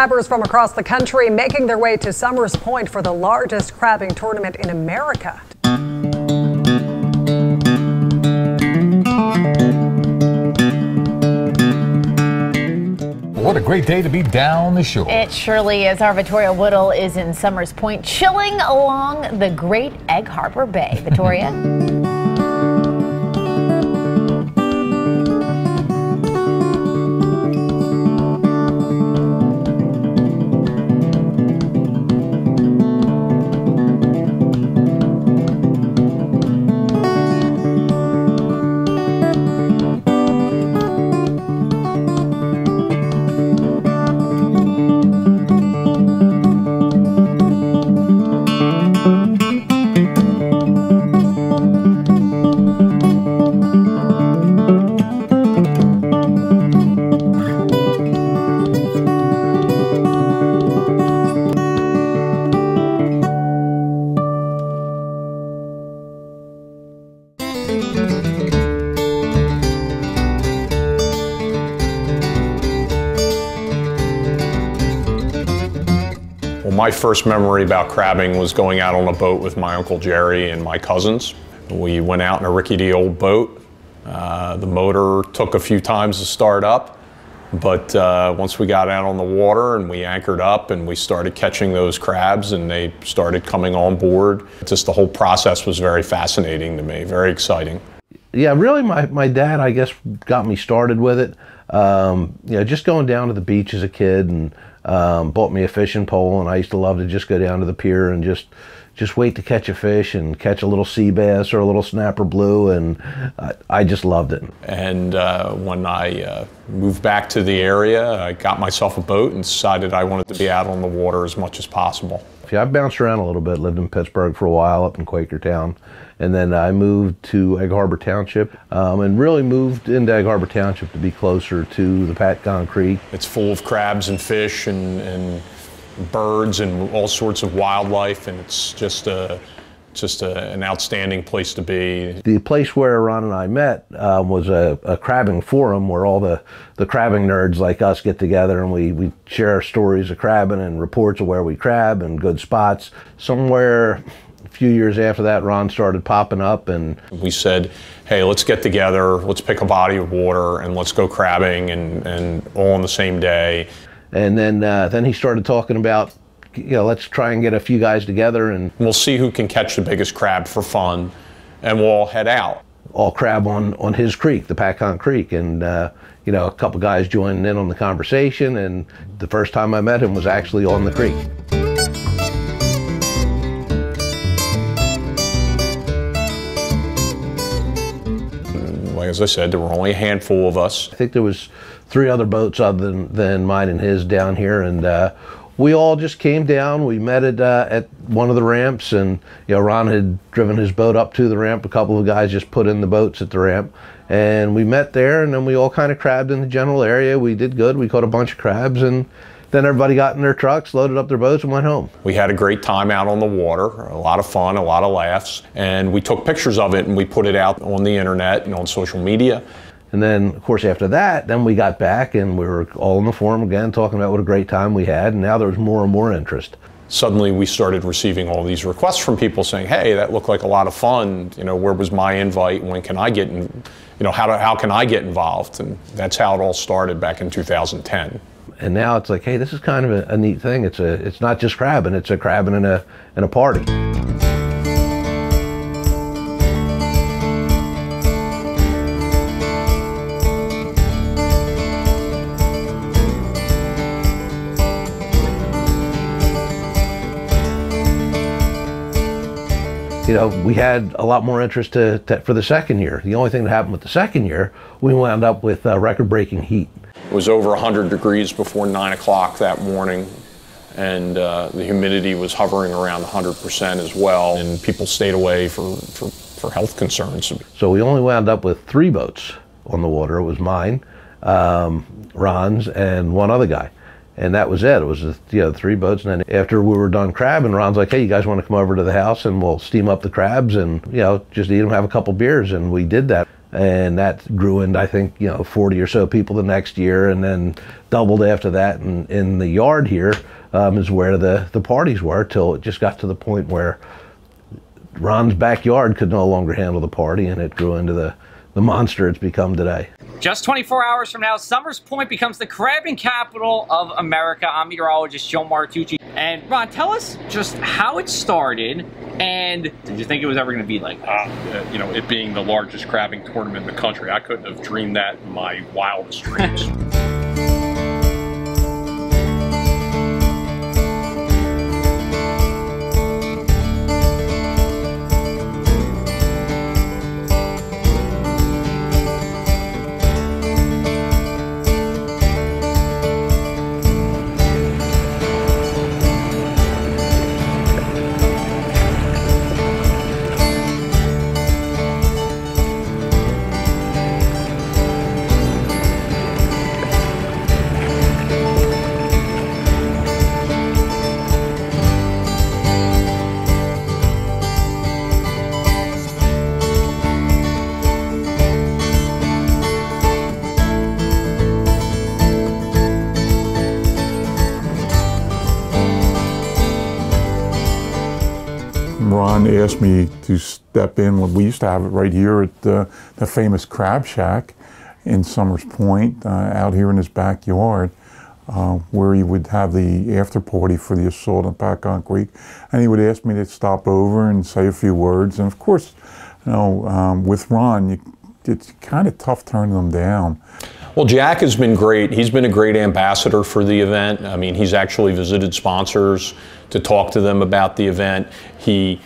Crabbers from across the country making their way to Somers Point for the largest crabbing tournament in America. What a great day to be down the shore. It surely is. Our Victoria Whittle is in Somers Point, chilling along the Great Egg Harbor Bay. Victoria. My first memory about crabbing was going out on a boat with my Uncle Jerry and my cousins. We went out in a rickety old boat. The motor took a few times to start up, but once we got out on the water and we anchored up and we started catching those crabs and they started coming on board, just the whole process was very fascinating to me, very exciting. Yeah, really my dad, I guess, got me started with it. You know, just going down to the beach as a kid, and bought me a fishing pole, and I used to love to just go down to the pier and just wait to catch a fish and catch a little sea bass or a little snapper blue, and I just loved it. And when I moved back to the area, I got myself a boat and decided I wanted to be out on the water as much as possible. Yeah, I bounced around a little bit, lived in Pittsburgh for a while, up in Quakertown, and then I moved to Egg Harbor Township, and really moved into Egg Harbor Township to be closer to the Patcong Creek. It's full of crabs and fish and birds and all sorts of wildlife, and it's just an outstanding place to be. The place where Ron and I met was a crabbing forum where all the crabbing nerds like us get together, and we share stories of crabbing and reports of where we crab and good spots. Somewhere a few years after that, Ron started popping up, and we said, hey, let's get together, let's pick a body of water and let's go crabbing, and all on the same day. And then he started talking about, you know, let's try and get a few guys together and we'll see who can catch the biggest crab for fun, and we'll all head out. All crab on his creek, the Patcong Creek, and you know, a couple guys joining in on the conversation, and the first time I met him was actually on the creek. As I said, there were only a handful of us. I think there was 3 other boats other than mine and his down here, and we all just came down. We met at one of the ramps, and you know, Ron had driven his boat up to the ramp. A couple of guys just put in the boats at the ramp, and we met there, and then we all kind of crabbed in the general area. We did good. We caught a bunch of crabs, and then everybody got in their trucks, loaded up their boats, and went home. We had a great time out on the water, a lot of fun, a lot of laughs, and we took pictures of it, and we put it out on the internet and on social media. And then, of course, after that, then we got back and we were all in the forum again, talking about what a great time we had, and now there was more and more interest. Suddenly we started receiving all these requests from people saying, hey, that looked like a lot of fun, you know, where was my invite, when can I get in, you know, how can I get involved? And that's how it all started back in 2010. And now it's like, hey, this is kind of a neat thing. It's not just crabbing, it's a crabbing and a party. You know, we had a lot more interest for the second year. The only thing that happened with the second year, we wound up with record-breaking heat. It was over 100 degrees before 9 o'clock that morning, and the humidity was hovering around 100% as well, and people stayed away for health concerns. So we only wound up with 3 boats on the water. It was mine, Ron's, and one other guy. And that was it. It was, you know, 3 boats. And then after we were done crabbing, Ron's like, hey, you guys want to come over to the house and we'll steam up the crabs and, you know, just eat them, have a couple beers. And we did that. And that grew into, I think, 40 or so people the next year, and then doubled after that. And in the yard here is where the parties were, till it just got to the point where Ron's backyard could no longer handle the party, and it grew into the monster it's become today. Just 24 hours from now, Somers Point becomes the crabbing capital of America. I'm meteorologist Joe Martucci. And Ron, tell us just how it started, and did you think it was ever going to be like that? It being the largest crabbing tournament in the country, I couldn't have dreamed that in my wildest dreams. Asked me to step in. We used to have it right here at the famous Crab Shack in Somers Point, out here in his backyard, where he would have the after party for the Assault on Patcong Creek. And he would ask me to stop over and say a few words. And of course, with Ron, it's kind of tough turning them down. Well, Jack has been great. He's been a great ambassador for the event. I mean, he's actually visited sponsors to talk to them about the event. He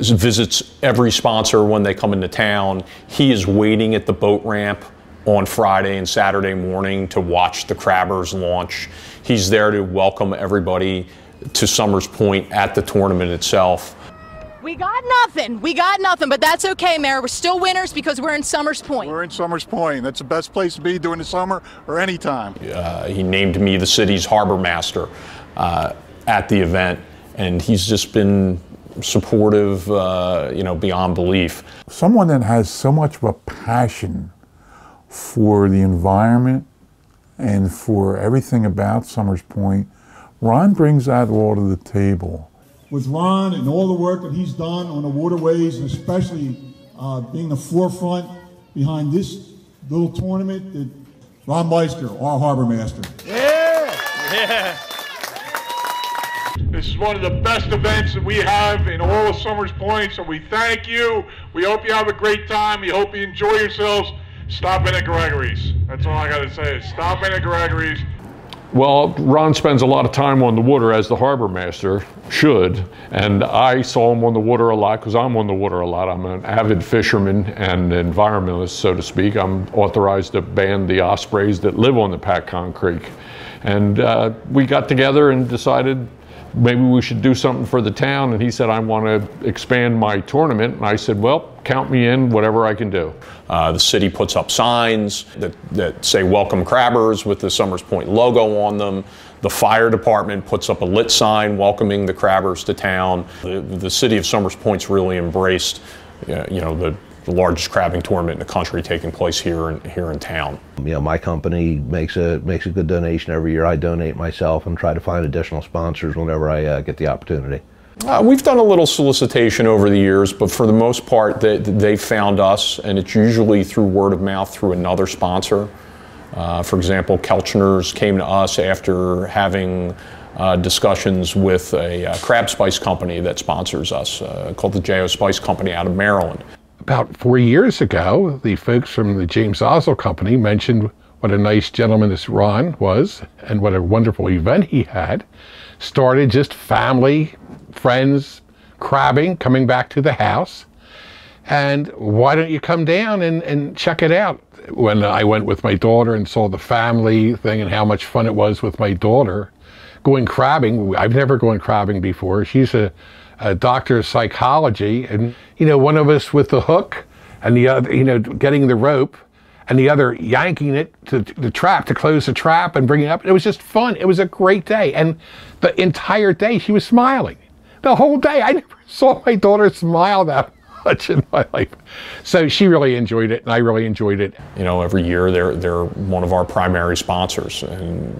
visits every sponsor when they come into town. He is waiting at the boat ramp on Friday and Saturday morning to watch the crabbers launch. He's there to welcome everybody to Somers Point at the tournament itself. We got nothing, but that's okay, Mayor. We're still winners because we're in Somers Point. We're in Somers Point. That's the best place to be during the summer or any time. He named me the city's harbor master at the event, and he's just been supportive, beyond belief. Someone that has so much of a passion for the environment and for everything about Somers Point, Ron brings that all to the table. With Ron and all the work that he's done on the waterways, and especially being the forefront behind this little tournament, that Ron Meischker, our harbor master. Yeah! Yeah! This is one of the best events that we have in all of Somers Point, so we thank you. We hope you have a great time. We hope you enjoy yourselves. Stop in at Gregory's. That's all I got to say is stop in at Gregory's. Well, Ron spends a lot of time on the water, as the harbor master should, and I saw him on the water a lot because I'm on the water a lot. I'm an avid fisherman and environmentalist, so to speak. I'm authorized to ban the ospreys that live on the Patcong Creek. And we got together and decided maybe we should do something for the town, and he said, I want to expand my tournament, and I said, well, count me in, whatever I can do. The city puts up signs that say welcome crabbers with the Somers Point logo on them. The fire department puts up a lit sign welcoming the crabbers to town. The city of Somers Point's really embraced the largest crabbing tournament in the country taking place here in town. My company makes a good donation every year. I donate myself and try to find additional sponsors whenever I get the opportunity. We've done a little solicitation over the years, but for the most part, they've found us, and it's usually through word of mouth through another sponsor. For example, Kelchner's came to us after having discussions with a crab spice company that sponsors us, called the J.O. Spice Company out of Maryland. About 4 years ago, the folks from the James Ozel Company mentioned what a nice gentleman this Ron was and what a wonderful event he had. Started just family, friends, crabbing, coming back to the house. And why don't you come down and check it out? When I went with my daughter and saw the family thing and how much fun it was with my daughter going crabbing. I've never gone crabbing before. She's a doctor of psychology, and one of us with the hook and the other getting the rope and the other yanking it to the trap to close the trap and bringing it up. It was just fun. It was a great day, and the entire day she was smiling the whole day. I never saw my daughter smile that much in my life. So she really enjoyed it, and I really enjoyed it. You know, every year they're one of our primary sponsors, and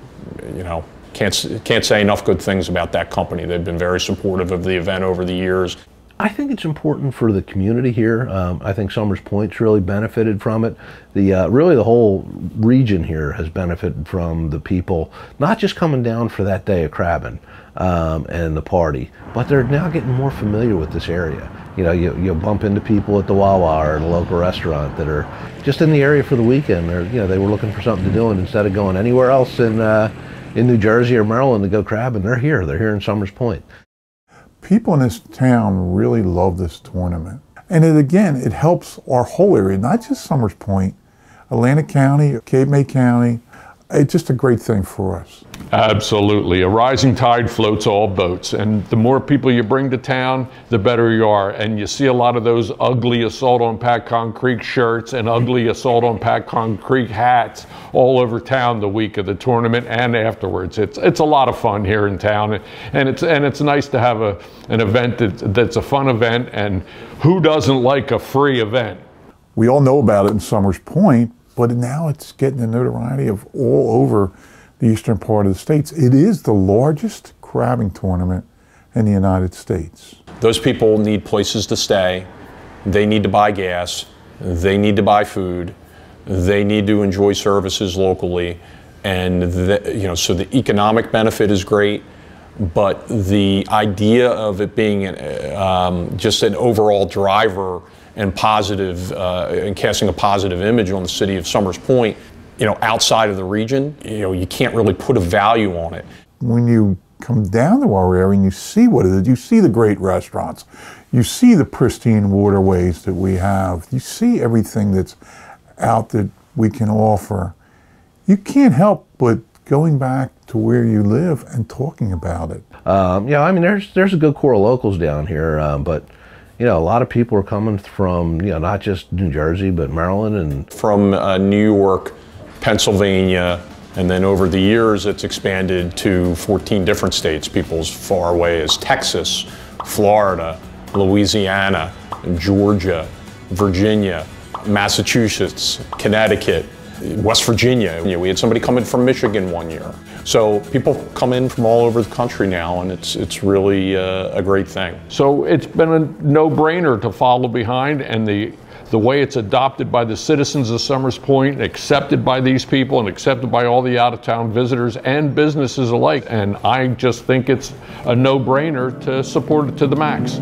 you know, can't say enough good things about that company. They've been very supportive of the event over the years. I think it's important for the community here. I think Somers Point's really benefited from it. The really the whole region here has benefited from the people not just coming down for that day of crabbing and the party, but they're now getting more familiar with this area. You know, you bump into people at the Wawa or the local restaurant that are just in the area for the weekend, or you know, they were looking for something to do, and instead of going anywhere else in New Jersey or Maryland to go crabbing, they're here. They're here in Somers Point. People in this town really love this tournament. And it, again, it helps our whole area, not just Somers Point, Atlantic County, Cape May County. It's just a great thing for us. Absolutely. A rising tide floats all boats. And the more people you bring to town, the better you are. And you see a lot of those ugly Assault on Patcong Creek shirts and ugly Assault on Patcong Creek hats all over town the week of the tournament and afterwards. It's a lot of fun here in town. And it's nice to have an event that's a fun event. And who doesn't like a free event? We all know about it in Somers Point, but now it's getting the notoriety of all over the eastern part of the states. It is the largest crabbing tournament in the United States. Those people need places to stay. They need to buy gas. They need to buy food. They need to enjoy services locally. And you know, so the economic benefit is great, but the idea of it being just an overall driver and positive, and casting a positive image on the city of Somers Point, you know, outside of the region, you know, you can't really put a value on it. When you come down to our area and you see what it is, you see the great restaurants, you see the pristine waterways that we have, you see everything that's out that we can offer, you can't help but going back to where you live and talking about it. Yeah, I mean, there's a good core of locals down here, but you know, a lot of people are coming from, you know, not just New Jersey, but Maryland and... From New York, Pennsylvania, and then over the years it's expanded to 14 different states, people as far away as Texas, Florida, Louisiana, Georgia, Virginia, Massachusetts, Connecticut, West Virginia. You know, we had somebody come in from Michigan one year. So people come in from all over the country now, and it's really a great thing. So it's been a no-brainer to follow behind, and the way it's adopted by the citizens of Somers Point, accepted by these people, and accepted by all the out-of-town visitors and businesses alike. And I just think it's a no-brainer to support it to the max.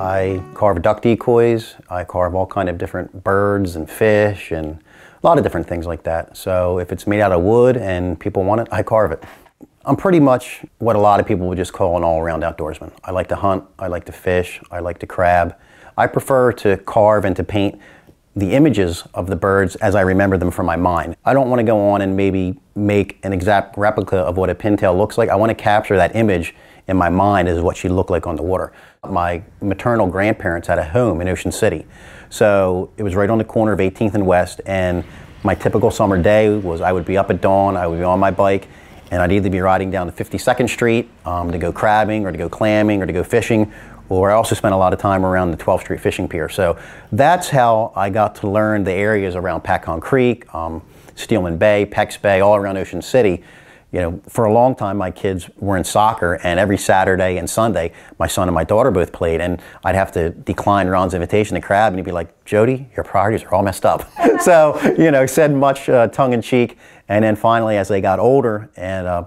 I carve duck decoys, I carve all kind of different birds and fish and a lot of different things like that. So if it's made out of wood and people want it, I carve it. I'm pretty much what a lot of people would just call an all-around outdoorsman. I like to hunt, I like to fish, I like to crab. I prefer to carve and to paint the images of the birds as I remember them from my mind. I don't want to go on and maybe make an exact replica of what a pintail looks like. I want to capture that image in my mind is what she looked like on the water. My maternal grandparents had a home in Ocean City. So it was right on the corner of 18th and West, and my typical summer day was I would be up at dawn, I would be on my bike, and I'd either be riding down to 52nd Street to go crabbing or to go clamming or to go fishing, or I also spent a lot of time around the 12th Street Fishing Pier. So that's how I got to learn the areas around Patcong Creek, Steelman Bay, Pecks Bay, all around Ocean City. You know, for a long time, my kids were in soccer, and every Saturday and Sunday, my son and my daughter both played, and I'd have to decline Ron's invitation to crab, and he'd be like, Jody, your priorities are all messed up. So, you know, said much tongue-in-cheek, and then finally, as they got older, and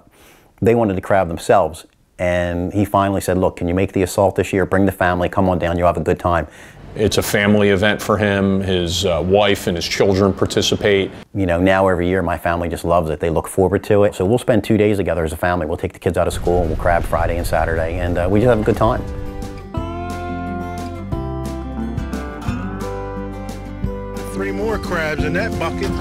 they wanted to crab themselves, and he finally said, look, can you make the assault this year? Bring the family, come on down, you'll have a good time. It's a family event for him. His wife and his children participate. You know, now every year my family just loves it. They look forward to it. So we'll spend 2 days together as a family. We'll take the kids out of school and we'll crab Friday and Saturday, and we just have a good time. Three more crabs in that bucket.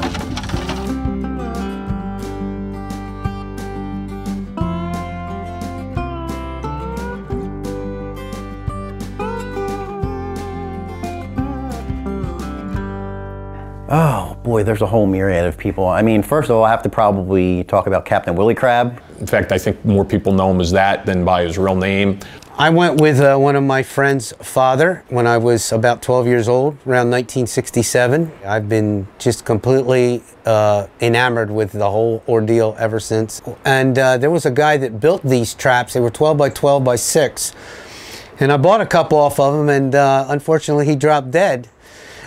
Oh boy, there's a whole myriad of people. I mean, first of all, I have to probably talk about Captain Willie Crab. In fact, I think more people know him as that than by his real name. I went with one of my friend's father when I was about 12 years old, around 1967. I've been just completely enamored with the whole ordeal ever since. And there was a guy that built these traps. They were 12 by 12 by 6. And I bought a couple off of him, and unfortunately he dropped dead.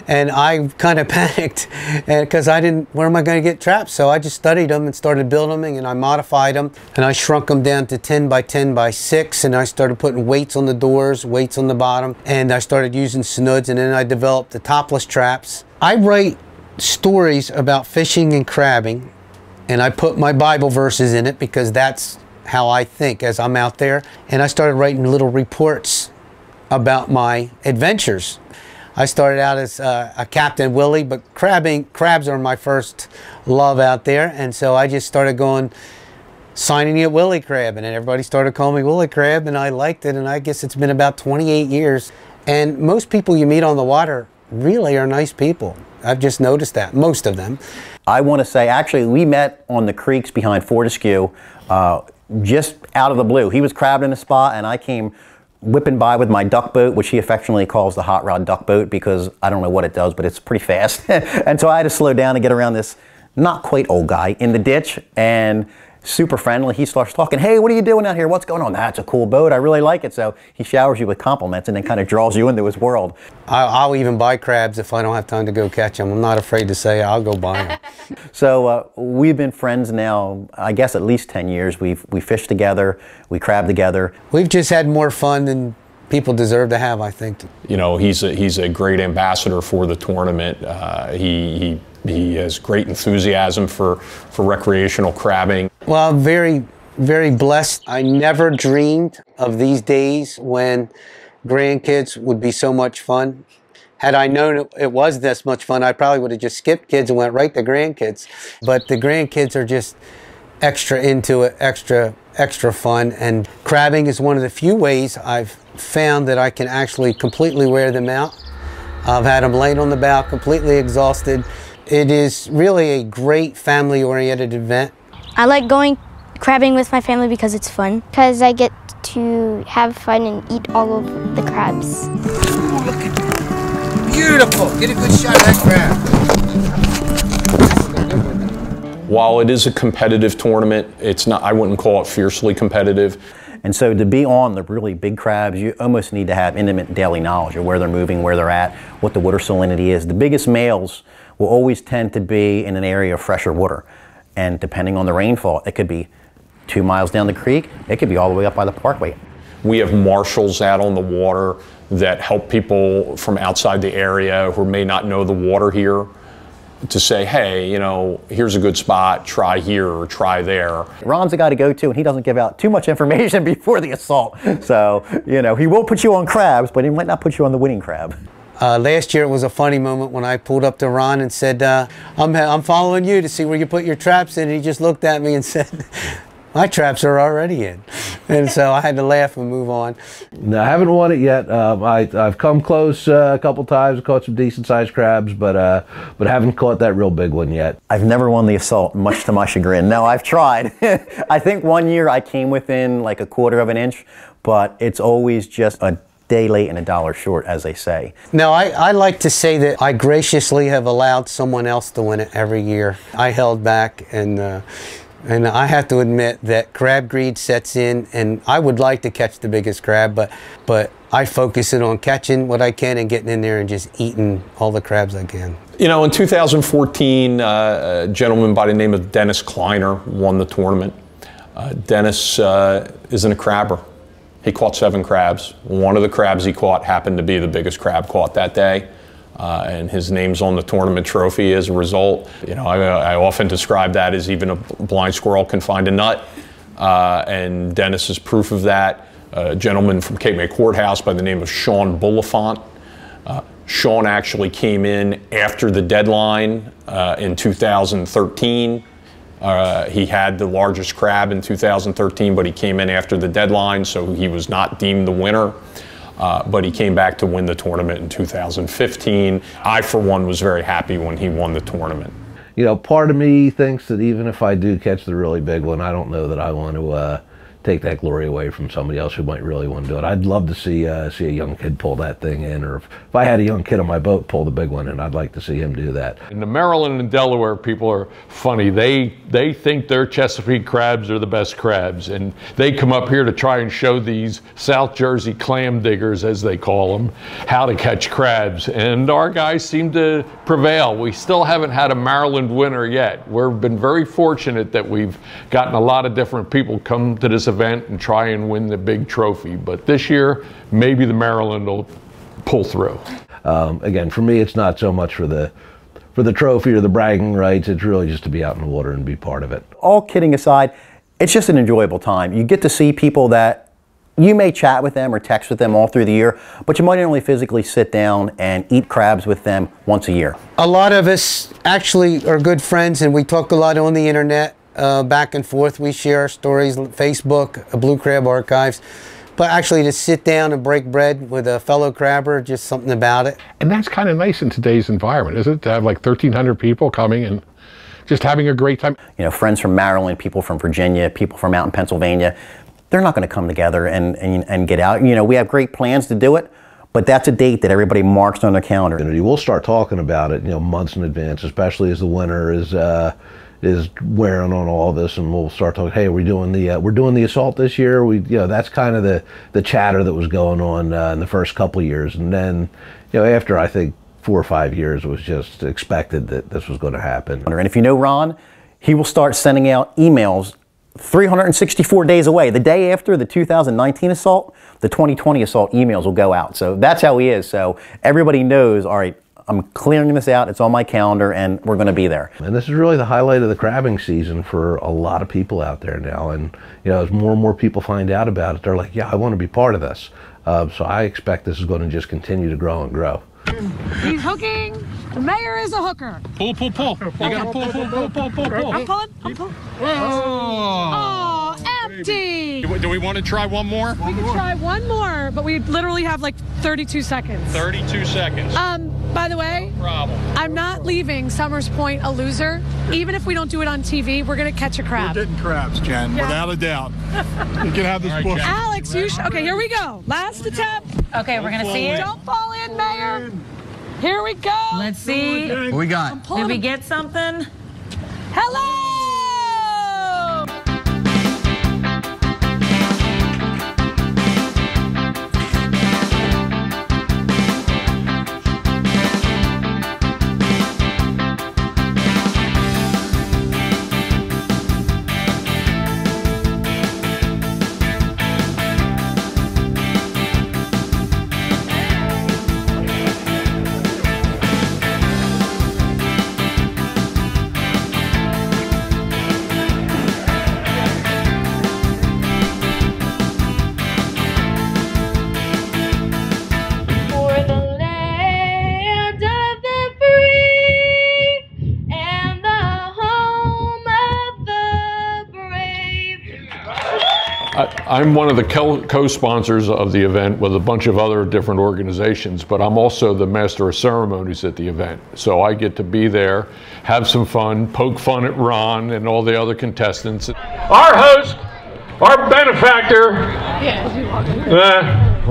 And I kind of panicked because I didn't, where am I going to get traps? So I just studied them and started building them, and I modified them, and I shrunk them down to 10 by 10 by 6, and I started putting weights on the doors, weights on the bottom, and I started using snoods, and then I developed the topless traps. I write stories about fishing and crabbing, and I put my Bible verses in it because that's how I think as I'm out there, and I started writing little reports about my adventures. I started out as a Captain Willie, but crabs are my first love out there, and so I just started going, signing it Willie Crab, and then everybody started calling me Willie Crab, and I liked it, and I guess it's been about 28 years. And most people you meet on the water really are nice people. I've just noticed that, most of them. I want to say, actually, we met on the creeks behind Fortescue, just out of the blue. He was crabbing in a spot, and I came whipping by with my duck boat, which he affectionately calls the hot rod duck boat because I don't know what it does, but it's pretty fast. And so I had to slow down and get around this not quite old guy in the ditch, and super friendly. He starts talking, hey, what are you doing out here? What's going on? That's a cool boat. I really like it. So he showers you with compliments and then kind of draws you into his world. I'll even buy crabs if I don't have time to go catch them. I'm not afraid to say I'll go buy them. So we've been friends now, I guess at least 10 years. We fished together, we crabbed together. We've just had more fun than people deserve to have, I think. You know, he's a great ambassador for the tournament. He has great enthusiasm for recreational crabbing. Well, I'm very, very blessed. I never dreamed of these days when grandkids would be so much fun. Had I known it was this much fun, I probably would have just skipped kids and went right to grandkids. But the grandkids are just extra into it, extra fun. And crabbing is one of the few ways I've found that I can actually completely wear them out. I've had them laying on the bow, completely exhausted. It is really a great family-oriented event. I like going crabbing with my family because it's fun. Because I get to have fun and eat all of the crabs. Ooh, look at that. Beautiful. Get a good shot at that crab. While it is a competitive tournament, it's not, I wouldn't call it fiercely competitive. And so to be on the really big crabs, you almost need to have intimate daily knowledge of where they're moving, where they're at, what the water salinity is. The biggest males will always tend to be in an area of fresher water. And depending on the rainfall, it could be 2 miles down the creek, it could be all the way up by the parkway. We have marshals out on the water that help people from outside the area who may not know the water here to say, hey, you know, here's a good spot, try here or try there. Ron's the guy to go to, and he doesn't give out too much information before the assault. So, you know, he will put you on crabs, but he might not put you on the winning crab. Last year it was a funny moment when I pulled up to Ron and said, I'm following you to see where you put your traps in. And he just looked at me and said, my traps are already in. And so I had to laugh and move on. No, I haven't won it yet. I've come close a couple times, caught some decent sized crabs, but haven't caught that real big one yet. I've never won the assault, much to my chagrin. No, I've tried. I think one year I came within like a quarter of an inch, but it's always just a day late and a dollar short, as they say. Now, I like to say that I graciously have allowed someone else to win it every year. I held back, and I have to admit that crab greed sets in, and I would like to catch the biggest crab, but I focus it on catching what I can and getting in there and just eating all the crabs I can. You know, in 2014, a gentleman by the name of Dennis Kleiner won the tournament. Dennis isn't a crabber. He caught 7 crabs. One of the crabs he caught happened to be the biggest crab caught that day. And his name's on the tournament trophy as a result. You know, I often describe that as even a blind squirrel can find a nut. And Dennis is proof of that. A gentleman from Cape May Courthouse by the name of Sean Boulifant. Sean actually came in after the deadline in 2013. He had the largest crab in 2013, but he came in after the deadline, so he was not deemed the winner. But he came back to win the tournament in 2015. I, for one, was very happy when he won the tournament. You know, part of me thinks that even if I do catch the really big one, I don't know that I want to take that glory away from somebody else who might really want to do it. I'd love to see a young kid pull that thing in, or if I had a young kid on my boat pull the big one in, I'd like to see him do that. In the Maryland and Delaware, people are funny. They think their Chesapeake crabs are the best crabs, and they come up here to try and show these South Jersey clam diggers, as they call them, how to catch crabs, and our guys seem to prevail. We still haven't had a Maryland winner yet. We've been very fortunate that we've gotten a lot of different people come to this event and try and win the big trophy, but this year maybe the Maryland will pull through. Again, for me, it's not so much for the trophy or the bragging rights. It's really just to be out in the water and be part of it. All kidding aside, it's just an enjoyable time. You get to see people that you may chat with them or text with them all through the year, but you might only physically sit down and eat crabs with them once a year. A lot of us actually are good friends, and we talk a lot on the internet. Back and forth, we share our stories, Facebook, Blue Crab Archives, but actually to sit down and break bread with a fellow crabber, just something about it. And that's kind of nice in today's environment, isn't it? To have like 1,300 people coming and just having a great time. You know, friends from Maryland, people from Virginia, people from out in Pennsylvania, they're not going to come together and get out. You know, we have great plans to do it, but that's a date that everybody marks on their calendar. We'll start talking about it, you know, months in advance, especially as the winter is wearing on all this, and we'll start talking. Hey, we're doing the assault this year. That's kind of the chatter that was going on in the first couple of years, and then after I think 4 or 5 years, it was just expected that this was going to happen. And if you know Ron, he will start sending out emails 364 days away. The day after the 2019 assault, the 2020 assault emails will go out. So that's how he is. So everybody knows. All right, I'm clearing this out, it's on my calendar, and we're going to be there. And this is really the highlight of the crabbing season for a lot of people out there now. And, as more and more people find out about it, they're like, yeah, I want to be part of this. So I expect this is going to just continue to grow and grow. He's hooking. The mayor is a hooker. Pull, pull, pull. You got to pull, pull, pull, pull, pull, pull. I'm pulling. I'm pulling. Oh, empty. Do we want to try one more? We can try one more, but we literally have like 32 seconds. 32 seconds. By the way, no problem. I'm not leaving Somers Point a loser. Even if we don't do it on TV, we're going to catch a crab. We're getting crabs, Jen, yeah. Without a doubt. You can have this book. Alex, you should. Okay, here we go. Last attempt. Okay, we're going to see it. Don't fall in, Mayor. Here we go. Let's see. What we got? Did we get something? Hello. I'm one of the co-sponsors of the event with a bunch of other different organizations, but I'm also the master of ceremonies at the event. So I get to be there, have some fun, poke fun at Ron and all the other contestants. Our host, our benefactor,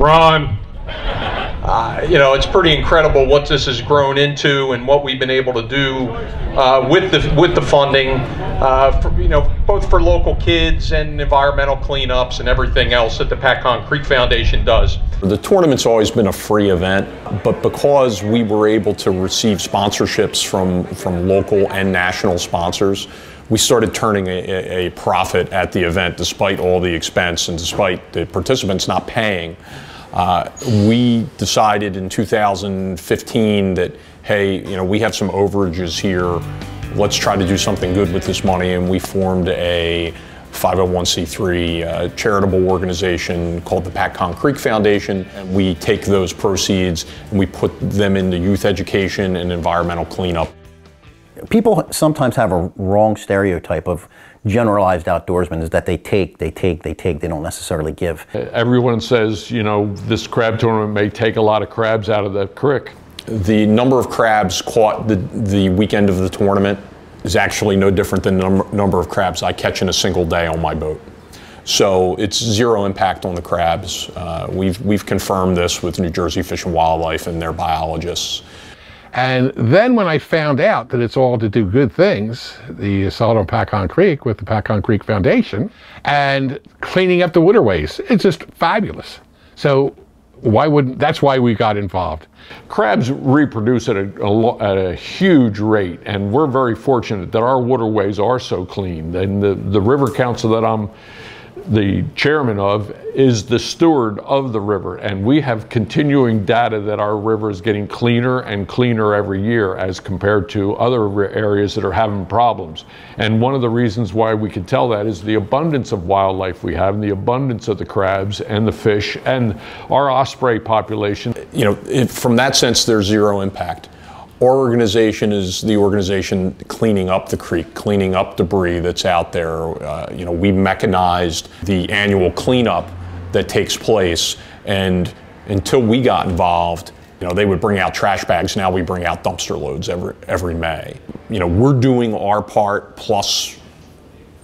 Ron. It's pretty incredible what this has grown into and what we've been able to do with the funding, both for local kids and environmental cleanups and everything else that the Patcong Creek Foundation does. The tournament's always been a free event, but because we were able to receive sponsorships from local and national sponsors, we started turning a profit at the event despite all the expense and despite the participants not paying. We decided in 2015 that, hey, you know, we have some overages here. Let's try to do something good with this money. And we formed a 501c3 charitable organization called the Patcong Creek Foundation. And we take those proceeds and we put them into youth education and environmental cleanup. People sometimes have a wrong stereotype of generalized outdoorsmen, is that they take, they don't necessarily give. Everyone says, you know, this crab tournament may take a lot of crabs out of the creek. The number of crabs caught the weekend of the tournament is actually no different than the number of crabs I catch in a single day on my boat. So it's zero impact on the crabs. We've confirmed this with New Jersey Fish and Wildlife and their biologists. And then when I found out that it's all to do good things, the Assault on Patcong Creek with the Patcong Creek Foundation and cleaning up the waterways, it's just fabulous. So why wouldn't, that's why we got involved. Crabs reproduce at a huge rate, and we're very fortunate that our waterways are so clean. And the river council that I'm the chairman of is the steward of the river, and we have continuing data that our river is getting cleaner and cleaner every year as compared to other areas that are having problems. And one of the reasons why we can tell that is the abundance of wildlife we have and the abundance of the crabs and the fish and our osprey population. You know, from that sense, there's zero impact. Our organization is the organization cleaning up the creek, cleaning up debris that's out there. You know, we mechanized the annual cleanup that takes place, and until we got involved, you know, they would bring out trash bags. Now we bring out dumpster loads every May. You know, we're doing our part plus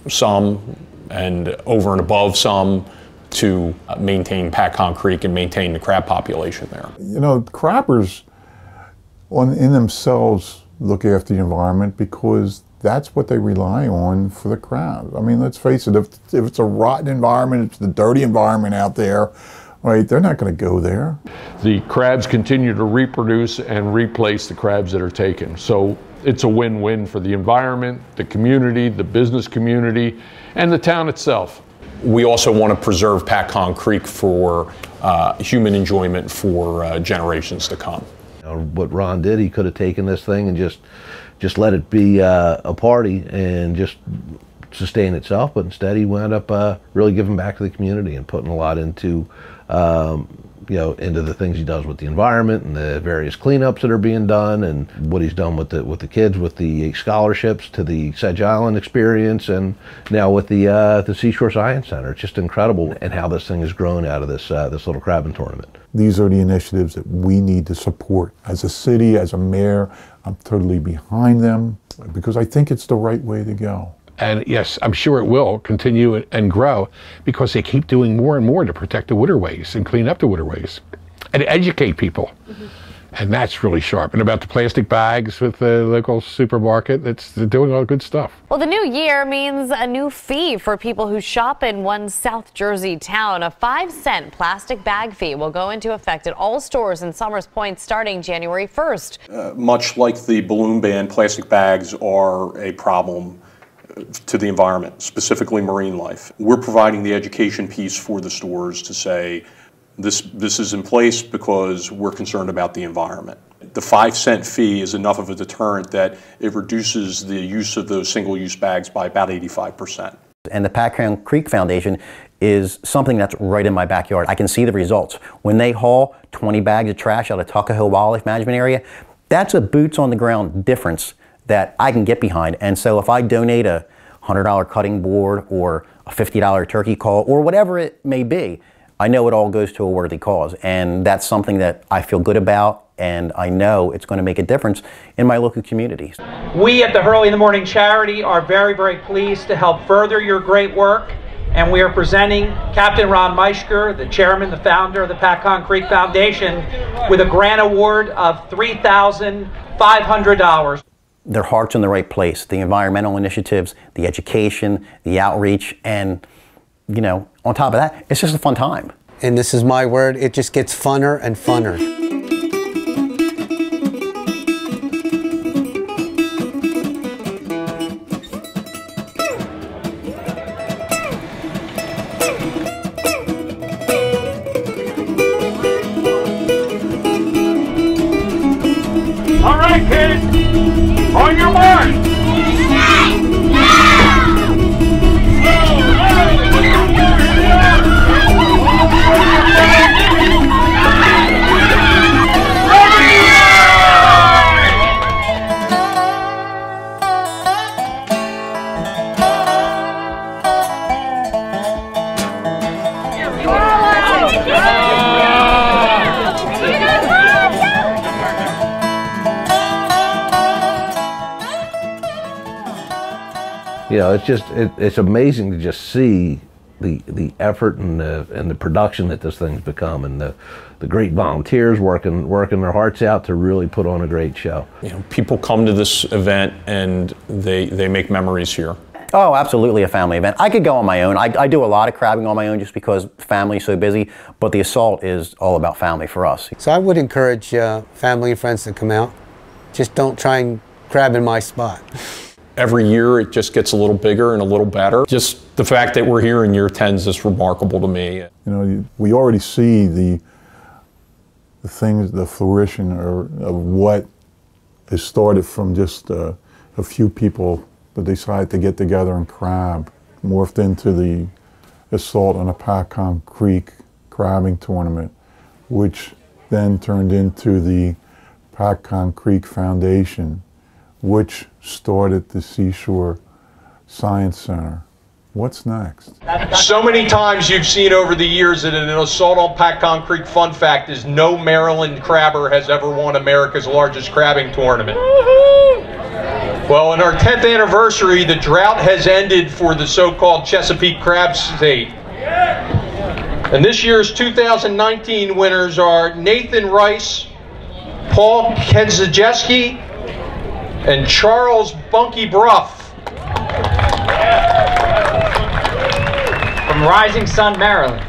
some and over and above some to maintain Patcong Creek and maintain the crab population there. You know, crabbers in themselves look after the environment because that's what they rely on for the crab. I mean, let's face it, if it's a rotten environment, it's a dirty environment out there, right, they're not going to go there. The crabs continue to reproduce and replace the crabs that are taken. So it's a win-win for the environment, the community, the business community, and the town itself. We also want to preserve Patcong Creek for human enjoyment for generations to come. What Ron did, he could have taken this thing and just let it be a party and just sustain itself, but instead he wound up really giving back to the community and putting a lot into you know, into the things he does with the environment and the various cleanups that are being done, and what he's done with the kids, with the scholarships to the Sedge Island experience, and now with the Seashore Science Center. It's just incredible, and how this thing has grown out of this this little crabbing tournament. These are the initiatives that we need to support as a city, as a mayor. I'm totally behind them because I think it's the right way to go. And yes, I'm sure it will continue and grow because they keep doing more and more to protect the waterways and clean up the waterways and educate people. Mm-hmm. And that's really sharp. And about the plastic bags with the local supermarket, that's doing all good stuff. Well, the new year means a new fee for people who shop in one South Jersey town. A 5-cent plastic bag fee will go into effect at all stores in Somers Point starting January 1st. Much like the balloon ban, plastic bags are a problem to the environment, specifically marine life. We're providing the education piece for the stores to say, this is in place because we're concerned about the environment. The 5-cent fee is enough of a deterrent that it reduces the use of those single-use bags by about 85%. And the Patcong Creek Foundation is something that's right in my backyard. I can see the results. When they haul 20 bags of trash out of Tuckahoe Wildlife Management Area, that's a boots-on-the-ground difference that I can get behind. And so if I donate a $100 cutting board or a $50 turkey call or whatever it may be, I know it all goes to a worthy cause. And that's something that I feel good about, and I know it's going to make a difference in my local communities. We at the Hurley in the Morning Charity are very, very pleased to help further your great work. And we are presenting Captain Ron Meischker, the chairman, the founder of the Patcong Creek Foundation, with a grant award of $3,500. Their heart's in the right place. The environmental initiatives, the education, the outreach, and, you know, on top of that, it's just a fun time. And this is my word, it just gets funner and funner. you know, it's just, it's amazing to just see the effort and the production that this thing's become, and the great volunteers working their hearts out to really put on a great show. You know, people come to this event and they make memories here. Oh, absolutely, a family event. I could go on my own. I do a lot of crabbing on my own just because family's so busy, but the Assault is all about family for us. So I would encourage family and friends to come out. Just don't try and crab in my spot. Every year it just gets a little bigger and a little better. Just the fact that we're here in year 10 is just remarkable to me. You know, we already see the things, the flourishing of what has started from just a few people that decide to get together and crab, morphed into the Assault on a Patcong Creek Crabbing Tournament, which then turned into the Patcong Creek Foundation, which started the Seashore Science Center. What's next? So many times you've seen over the years that an Assault on Patcong Creek fun fact is no Maryland crabber has ever won America's largest crabbing tournament. Well, in our 10th anniversary, the drought has ended for the so-called Chesapeake Crab State. And this year's 2019 winners are Nathan Rice, Paul Kedzierski, and Charles Bunky Bruff from Rising Sun, Maryland.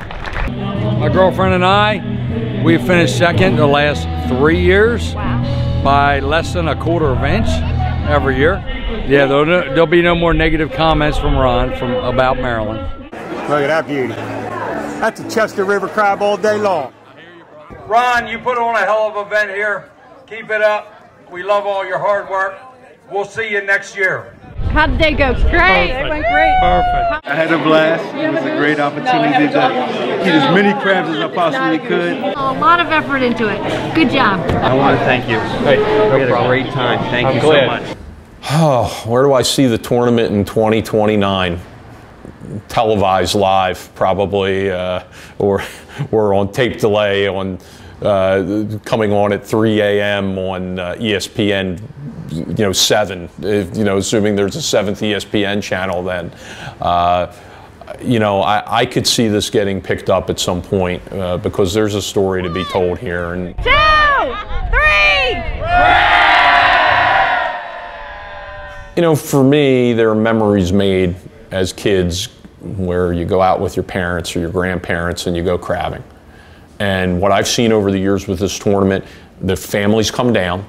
My girlfriend and I, we finished second the last 3 years by less than a quarter of an inch every year. Yeah, there'll be no more negative comments from Ron about Maryland. Look at that beauty. That's a Chester River crab all day long. Ron, you put on a hell of an event here. Keep it up. We love all your hard work. We'll see you next year. How did they go? Great. It went great. Perfect. I had a blast. It was a great opportunity to get as many crabs as I possibly could. A lot of effort into it. Good job. I want to thank you. Hey, we had a great time. Thank you so much. Oh, where do I see the tournament in 2029? Televised live, probably, or on tape delay on. Coming on at 3 a.m. on ESPN, you know, 7. If, you know, assuming there's a 7th ESPN channel, then, you know, I could see this getting picked up at some point because there's a story to be told here. And 2, 3, you know, for me, there are memories made as kids where you go out with your parents or your grandparents and you go crabbing. And what I've seen over the years with this tournament, the families come down,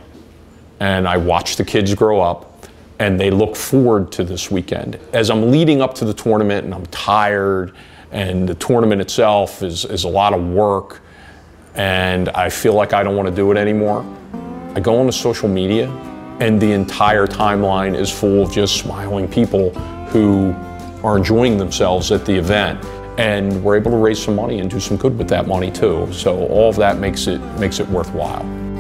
and I watch the kids grow up, and they look forward to this weekend. As I'm leading up to the tournament, and I'm tired, and the tournament itself is a lot of work, and I feel like I don't want to do it anymore, I go onto social media, and the entire timeline is full of just smiling people who are enjoying themselves at the event. And we're able to raise some money and do some good with that money too. So all of that makes it worthwhile.